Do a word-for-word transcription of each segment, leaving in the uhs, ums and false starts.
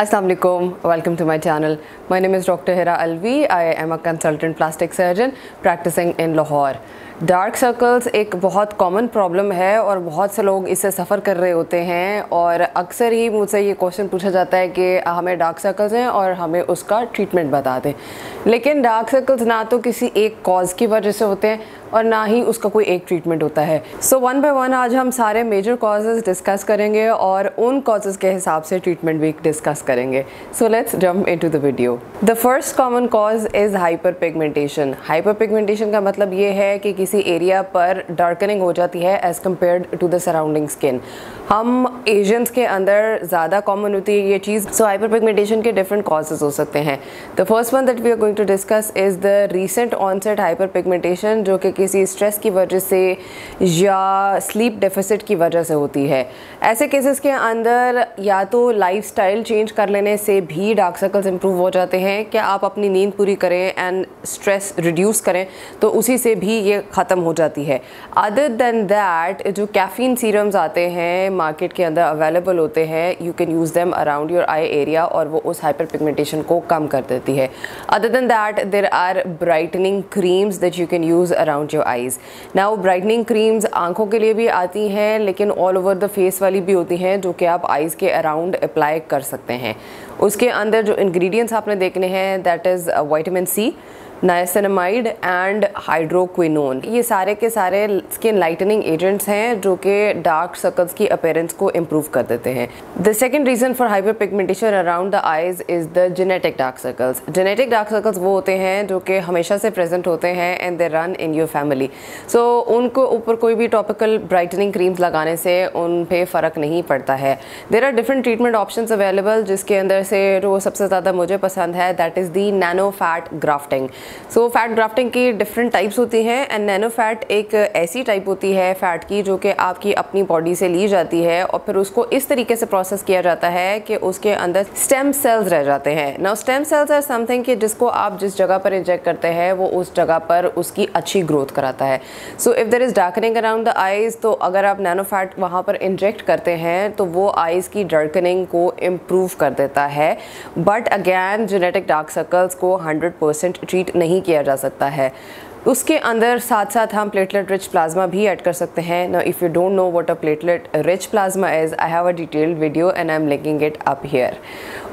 अस्सलाम वालेकुम, welcome to my channel. My name is doctor Hira Alvi. I am a consultant plastic surgeon practising in Lahore. Dark circles एक बहुत common problem है और बहुत से लोग इससे सफ़र कर रहे होते हैं और अक्सर ही मुझसे ये क्वेश्चन पूछा जाता है कि हमें डार्क सर्कल्स हैं और हमें उसका ट्रीटमेंट बता दें। लेकिन डार्क सर्कल्स ना तो किसी एक कॉज की वजह से होते हैं और ना ही उसका कोई एक ट्रीटमेंट होता है। सो वन बाय वन आज हम सारे मेजर कॉजेज़ डिस्कस करेंगे और उन कॉजेज़ के हिसाब से ट्रीटमेंट भी डिस्कस करेंगे। So let's jump into the video. The first common cause is hyper pigmentation. Hyper pigmentation का मतलब ये है कि किसी एरिया पर डार्कनिंग हो जाती है as compared to the surrounding skin. हम एशियंस के अंदर ज़्यादा कॉमन होती है ये चीज़। सो हाइपर पिगमेंटेशन के डिफरेंट कॉजेज़ हो सकते हैं। The first one that we are going to discuss is the recent onset hyper pigmentation, जो कि किसी स्ट्रेस की वजह से या स्लीप डेफिसिट की वजह से होती है। ऐसे केसेस के अंदर या तो लाइफस्टाइल चेंज कर लेने से भी डार्क सर्कल्स इंप्रूव हो जाते हैं, क्या आप अपनी नींद पूरी करें एंड स्ट्रेस रिड्यूस करें तो उसी से भी ये ख़त्म हो जाती है। अदर देन दैट, जो कैफीन सीरम्स आते हैं मार्केट के अंदर अवेलेबल होते हैं, you can use them around your eye area और वो उस हाइपर पिगमेंटेशन को कम कर देती है। Other than that there are brightening creams that you can use around your eyes। Now brightening creams आंखों के लिए भी आती हैं लेकिन ऑल ओवर द फेस वाली भी होती हैं जो कि आप आइज़ के अराउंड अप्लाई कर सकते हैं। उसके अंदर जो इंग्रेडिएंट्स आपने देखने हैं that is vitamin C, niacinamide and hydroquinone. ये सारे के सारे स्किन लाइटनिंग एजेंट्स हैं जो कि डार्क सर्कल्स की अपीयरेंस को इम्प्रूव कर देते हैं। The second reason for hyper pigmentation around the eyes is the genetic dark circles. Genetic dark circles वो होते हैं जो कि हमेशा से प्रेजेंट होते हैं and they run in your family. So उनको ऊपर कोई भी टॉपिकल ब्राइटनिंग क्रीम्स लगाने से उन पर फ़र्क नहीं पड़ता है। There are different treatment option available, जिसके अंदर से जो सबसे ज़्यादा मुझे पसंद है that is the nanofat grafting. So fat grafting की डिफरेंट टाइप्स होती हैं एंड नैनो फैट एक ऐसी टाइप होती है फ़ैट की जो कि आपकी अपनी बॉडी से ली जाती है और फिर उसको इस तरीके से प्रोसेस किया जाता है कि उसके अंदर स्टेम सेल्स रह जाते हैं। Now stem cells are something कि जिसको आप जिस जगह पर इंजेक्ट करते हैं वो उस जगह पर उसकी अच्छी ग्रोथ कराता है। So if there is darkening around the eyes, तो अगर आप नैनो फैट वहाँ पर इंजेक्ट करते हैं तो वो आइज़ की डार्कनिंग को इम्प्रूव कर देता है। But again genetic dark circles को हंड्रेड परसेंट ट्रीट नहीं किया जा सकता है। उसके अंदर साथ साथ हम प्लेटलेट रिच प्लाज्मा भी ऐड कर सकते हैं। Now if you don't know what a platelet rich plasma is, I have a detailed video and I am linking it up here.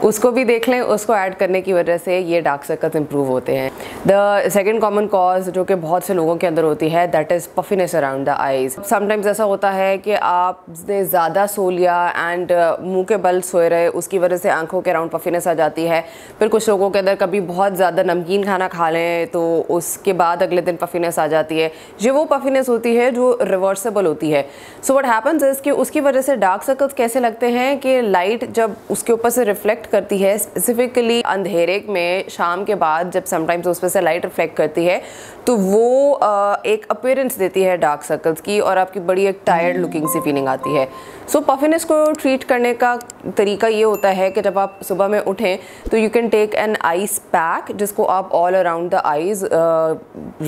उसको भी देख लें। उसको ऐड करने की वजह से ये डार्क सर्कल्स इंप्रूव होते हैं। द सेकंड कॉमन कॉज जो कि बहुत से लोगों के अंदर होती है that is puffiness around the eyes. Sometimes ऐसा होता है कि आपने ज़्यादा सो लिया एंड मुँह के बल सोए रहे, उसकी वजह से आँखों के अराउंड पफिनेस आ जाती है। फिर कुछ लोगों के अंदर कभी बहुत ज़्यादा नमकीन खाना खा लें तो उसके बाद अगले दिन पफिनेस आ जाती है। ये वो पफिनेस होती है जो रिवर्सेबल होती है। सो व्हाट हैपेंस इज़ कि उसकी वजह से डार्क सर्कल्स कैसे लगते हैं कि लाइट जब उसके ऊपर से रिफ्लेक्ट करती है, स्पेसिफिकली अंधेरे में शाम के बाद जब समटाइम्स उस पर से लाइट रिफ्लेक्ट करती है तो वो आ, एक अपीयरेंस देती है डार्क सर्कल्स की और आपकी बड़ी एक टायर्ड लुकिंग सी फीलिंग आती है। सो पफिनेस को ट्रीट करने का तरीका ये होता है कि जब आप सुबह में उठें तो you can take an ice pack, जिसको आप ऑल अराउंड द आइज़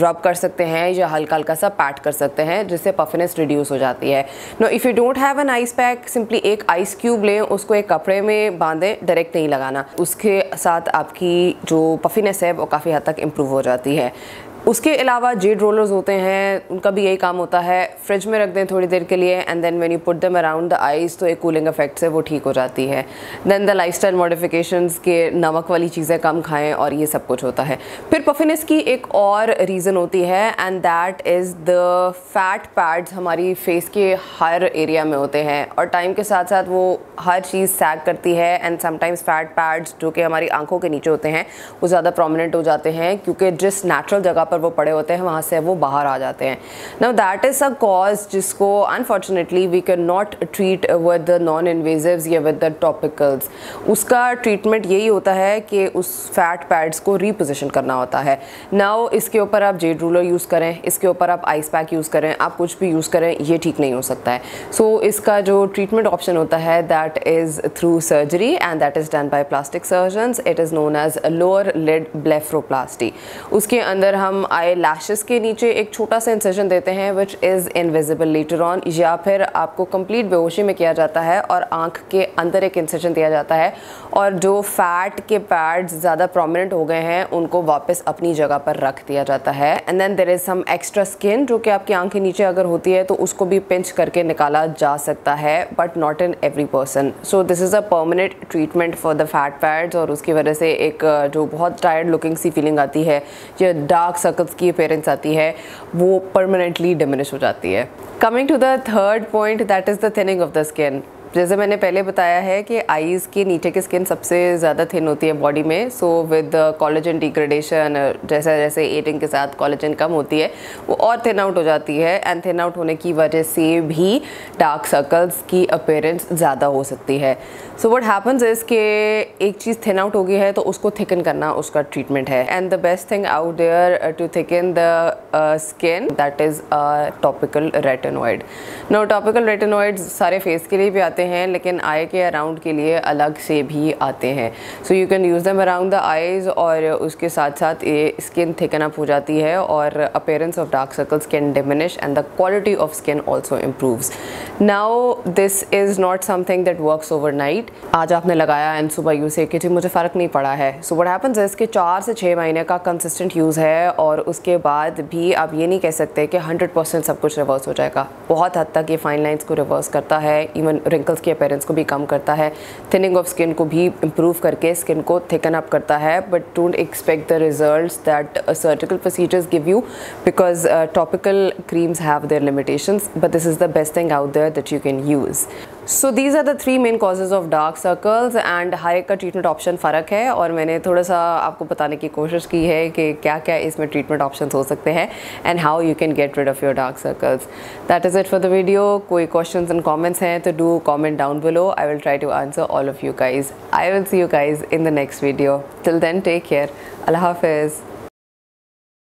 रब कर सकते हैं या हल्का हल्का सा पैट कर सकते हैं, जिससे पफिनेस रिड्यूस हो जाती है। No if you don't have an ice pack, simply एक आइस क्यूब लें, उसको एक कपड़े में बांधें, डायरेक्ट नहीं लगाना। उसके साथ आपकी जो पफिनेस है वो काफ़ी हद तक इम्प्रूव हो जाती है। उसके अलावा जेड रोलर्स होते हैं, उनका भी यही काम होता है। फ्रिज में रख दें थोड़ी देर के लिए and then when you put them around the eyes तो एक कूलिंग इफेक्ट से वो ठीक हो जाती है। देन द लाइफस्टाइल मॉडिफिकेशंस के नमक वाली चीज़ें कम खाएं और ये सब कुछ होता है। फिर पफिनेस की एक और रीज़न होती है and that is the fat pads. हमारी फेस के हर एरिया में होते हैं और टाइम के साथ साथ वो हर चीज़ सैग करती है एंड समटाइम्स फैट पैड्स जो कि हमारी आँखों के नीचे होते हैं वो ज़्यादा प्रोमिनेंट हो जाते हैं क्योंकि जिस नेचुरल जगह पर वो पड़े होते हैं वहाँ से वो बाहर आ जाते हैं। Now that is a cause जिसको unfortunately we can not treat with the non invasives या विद द टॉपिकल्स। उसका ट्रीटमेंट यही होता है कि उस फैट पैड्स को रीपोजिशन करना होता है। नाउ इसके ऊपर आप जेड रूलर यूज़ करें, इसके ऊपर आप आइस पैक यूज़ करें, आप कुछ भी यूज़ करें, ये ठीक नहीं हो सकता है। सो so, इसका जो ट्रीटमेंट ऑप्शन होता है that is through surgery and that is done by plastic surgeons. It is known as lower lid blepharoplasty. उसके अंदर हम हम आई लैशेस के नीचे एक छोटा सा इंसेशन देते हैं which is invisible later on, या फिर आपको कंप्लीट बेहोशी में किया जाता है और आंख के अंदर एक इंसेशन दिया जाता है और जो फैट के पैड्स ज़्यादा प्रोमिनेंट हो गए हैं उनको वापस अपनी जगह पर रख दिया जाता है। And then there is some extra skin जो कि आपकी आँख के नीचे अगर होती है तो उसको भी पिंच करके निकाला जा सकता है, but not in every person. So this is a permanent treatment for the fat pads और उसकी वजह से एक जो बहुत टायर्ड लुकिंग सी फीलिंग आती है, जो डार्क सर्कल्स की अपीयरेंस आती है, वो परमानेंटली डिमिनिश हो जाती है। Coming to the third point, that is the thinning of the skin. जैसे मैंने पहले बताया है कि आईज़ के नीचे की स्किन सबसे ज़्यादा थिन होती है बॉडी में। सो विद कॉलेजन डिग्रेडेशन, जैसे जैसे एजिंग के साथ कॉलेजन कम होती है वो और थिन आउट हो जाती है, एंड थिन आउट होने की वजह से भी डार्क सर्कल्स की अपीयरेंस ज़्यादा हो सकती है। सो व्हाट हैपन्स इज़ कि एक चीज़ थिन आउट हो गई है तो उसको थिकन करना उसका ट्रीटमेंट है, and the best thing out there to thicken the skin that is topical retinoid. No topical retinoid सारे फेस के लिए भी आते हैं लेकिन आई के अराउंड के लिए अलग से भी आते हैं। So you can use them around the eyes और उसके साथ साथ ये स्किन थिकन अप हो जाती है और appearance of dark circles can diminish and the quality of skin also improves. Now this is not something that works overnight. आज आपने लगाया एंड सुबह यूज़ किया कि मुझे फ़र्क नहीं पड़ा है। सो व्हाट हैपेंस इज़ कि चार से छः महीने का कंसिस्टेंट यूज़ है और उसके बाद भी आप ये नहीं कह सकते कि हंड्रेड परसेंट सब कुछ रिवर्स हो जाएगा। बहुत हद तक ये फाइन लाइन्स को रिवर्स करता है, इवन रिंकल की अपीयरेंस को भी कम करता है, थिनिंग ऑफ स्किन को भी इंप्रूव करके स्किन को थिकन अप करता है, but don't expect the results that surgical procedures give you because topical creams have their limitations, but this is the best thing out there that you can use. So these are the three main causes of dark circles and हर एक का treatment option फ़र्क है और मैंने थोड़ा सा आपको बताने की कोशिश की है कि क्या क्या इसमें ट्रीटमेंट ऑप्शन हो सकते हैं and how you can get rid of your dark circles. That is it for the video. कोई क्वेश्चन एंड कॉमेंट्स हैं तो do comment down below. I will try to answer all of you guys. I will see you guys in the next video. Till then, take care. Allah Hafiz.